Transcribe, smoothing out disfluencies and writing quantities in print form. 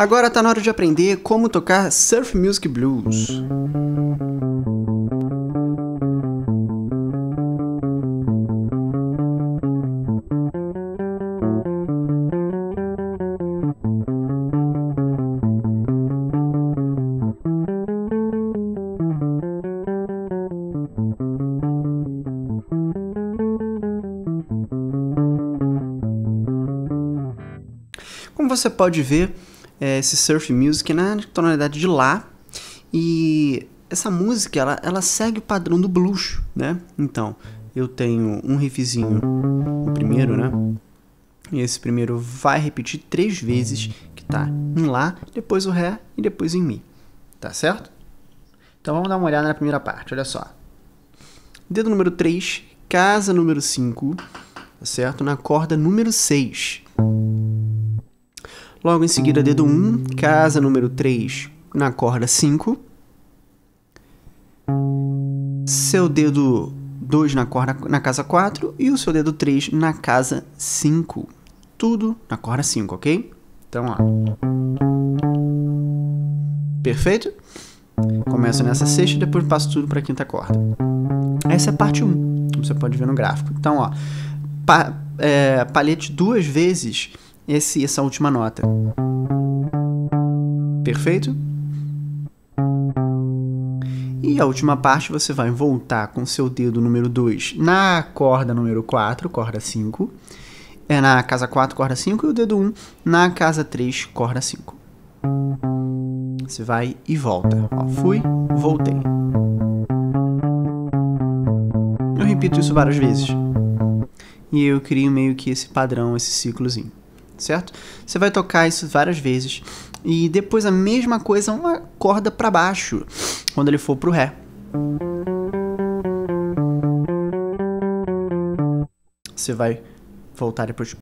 Agora tá na hora de aprender como tocar Surf Music Blues. Como você pode ver, esse Surf Music é na tonalidade de Lá, e essa música ela segue o padrão do blues, né? Então, eu tenho um riffzinho, o primeiro, né? E esse primeiro vai repetir 3 vezes, que tá em Lá, depois o Ré e depois em Mi, tá certo? Então vamos dar uma olhada na primeira parte, olha só. Dedo número 3, casa número 5, tá certo? Na corda número 6. Logo em seguida, dedo 1, casa número 3, na corda 5. Seu dedo 2 na casa 4 e o seu dedo 3 na casa 5. Tudo na corda 5, ok? Então, ó. Perfeito? Começo nessa sexta e depois passo tudo para a quinta corda. Essa é a parte 1, como você pode ver no gráfico. Então, ó, palhete 2 vezes essa última nota. Perfeito? E a última parte você vai voltar com seu dedo número 2 na corda número 4, corda 5. É na casa 4, corda 5. E o dedo 1 na casa 3, corda 5. Você vai e volta. Ó, fui, voltei. Eu repito isso várias vezes. E eu crio meio que esse padrão, esse ciclozinho. Certo? Você vai tocar isso várias vezes e depois a mesma coisa, uma corda para baixo, quando ele for pro Ré. Você vai voltar depois